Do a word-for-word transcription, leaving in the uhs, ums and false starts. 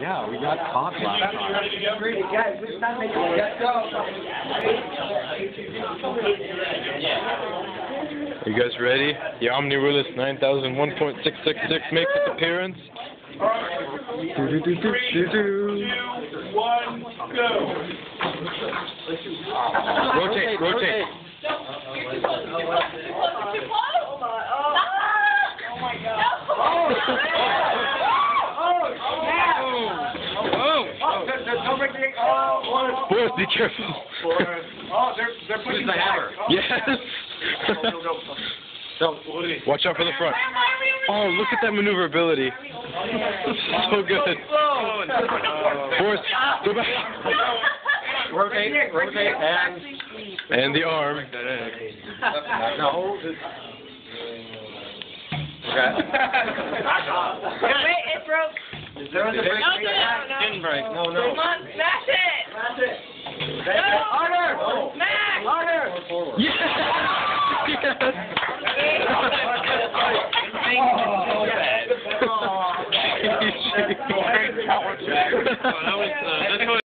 Yeah, we got caught last time. Guys, let's not make it. Let's go. Are you guys ready? The Omni Willis nine thousand one point six six six makes its appearance. Do, do, do, do, do. One, go. Rotate, rotate. rotate. Boris, be careful. Boris. Oh, they're, they're putting my hammer. Oh, yes. No, watch out for the front. Oh, look at that maneuverability. So good. Boris, go back. Rotate, rotate, and... And the arm. No. Wait, it broke. Is there a break? No, no, no. Didn't break. No, no. Come on, smash it. Smash it. No. Harder. No. Smash. Harder. Yes. Yes. Oh, bad. Oh, that was, uh, that's what